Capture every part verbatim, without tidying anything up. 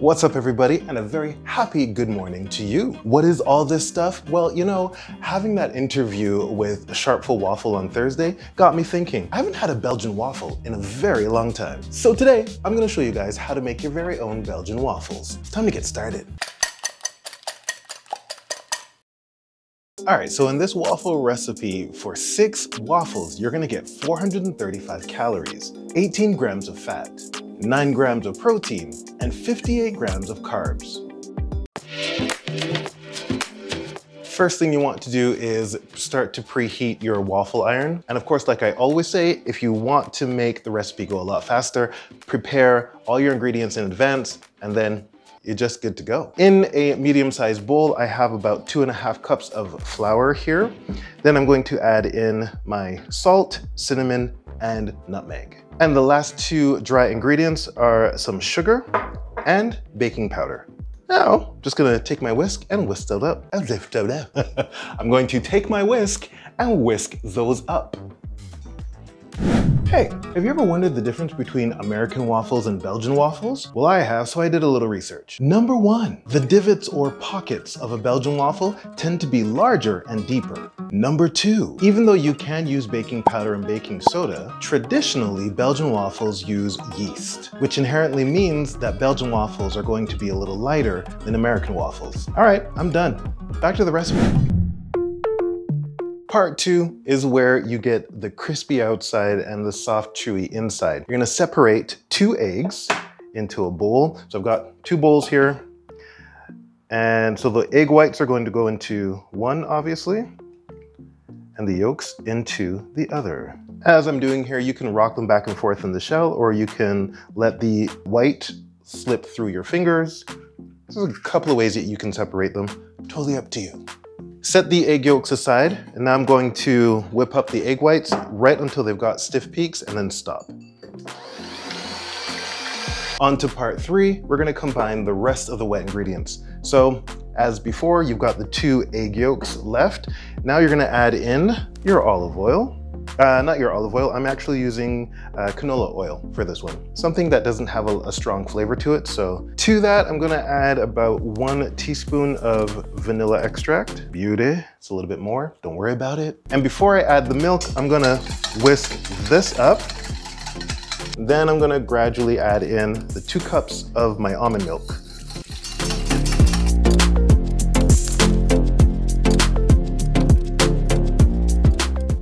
What's up everybody, and a very happy good morning to you. What is all this stuff? Well, you know, having that interview with Sharpful Waffle on Thursday got me thinking. I haven't had a Belgian waffle in a very long time. So today, I'm gonna show you guys how to make your very own Belgian waffles. It's time to get started. All right, so in this waffle recipe for six waffles, you're gonna get four hundred thirty-five calories, eighteen grams of fat, nine grams of protein, and fifty-eight grams of carbs. First thing you want to do is start to preheat your waffle iron. And of course, like I always say, if you want to make the recipe go a lot faster, prepare all your ingredients in advance, and then you're just good to go. In a medium-sized bowl, I have about two and a half cups of flour here. Then I'm going to add in my salt, cinnamon, and nutmeg. And the last two dry ingredients are some sugar and baking powder. Now, I'm just gonna take my whisk and whisk that up. I'm going to take my whisk and whisk those up. Hey, have you ever wondered the difference between American waffles and Belgian waffles? Well, I have, so I did a little research. Number one, the divots or pockets of a Belgian waffle tend to be larger and deeper. Number two, even though you can use baking powder and baking soda, traditionally Belgian waffles use yeast, which inherently means that Belgian waffles are going to be a little lighter than American waffles. All right, I'm done. Back to the recipe. Part two is where you get the crispy outside and the soft, chewy inside. You're gonna separate two eggs into a bowl. So I've got two bowls here. And so the egg whites are going to go into one, obviously, and the yolks into the other. As I'm doing here, you can rock them back and forth in the shell, or you can let the white slip through your fingers. There's a couple of ways that you can separate them. Totally up to you. Set the egg yolks aside, and now I'm going to whip up the egg whites right until they've got stiff peaks, and then stop. On to part three, we're gonna combine the rest of the wet ingredients. So, as before, you've got the two egg yolks left. Now you're gonna add in your olive oil. Uh, not your olive oil, I'm actually using uh, canola oil for this one. Something that doesn't have a, a strong flavor to it, so to that I'm gonna add about one teaspoon of vanilla extract. Beauty, it's a little bit more, don't worry about it. And before I add the milk, I'm gonna whisk this up. Then I'm gonna gradually add in the two cups of my almond milk.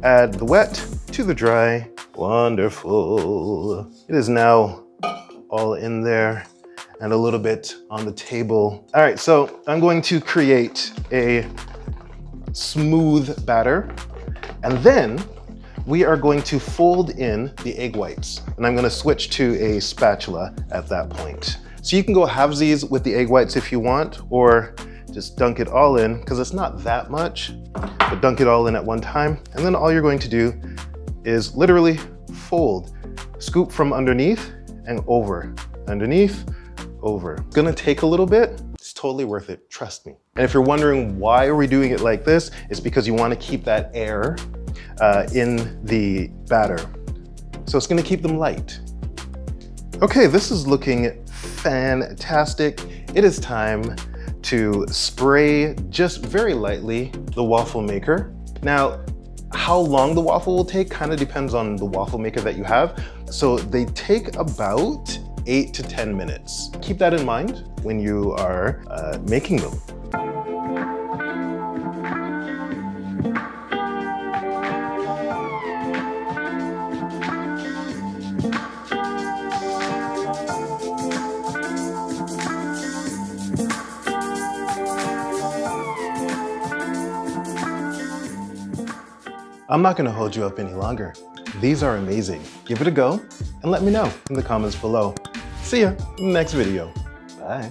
Add the wet to the dry. Wonderful. It is now all in there and a little bit on the table. All right, so I'm going to create a smooth batter, and then we are going to fold in the egg whites. And I'm gonna switch to a spatula at that point. So you can go halvesies with the egg whites if you want, or just dunk it all in, because it's not that much, but dunk it all in at one time. And then all you're going to do is literally fold, scoop from underneath and over, underneath, over. It's gonna take a little bit. It's totally worth it, trust me. And if you're wondering why are we doing it like this, it's because you wanna keep that air uh, in the batter. So it's gonna keep them light. Okay, this is looking fantastic. It is time to spray just very lightly the waffle maker. Now, how long the waffle will take kind of depends on the waffle maker that you have. So they take about eight to ten minutes. Keep that in mind when you are uh, making them. I'm not gonna hold you up any longer. These are amazing. Give it a go and let me know in the comments below. See ya in the next video. Bye.